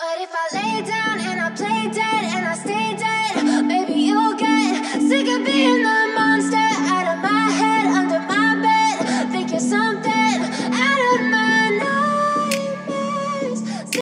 But if I lay down and I play dead and I stay dead.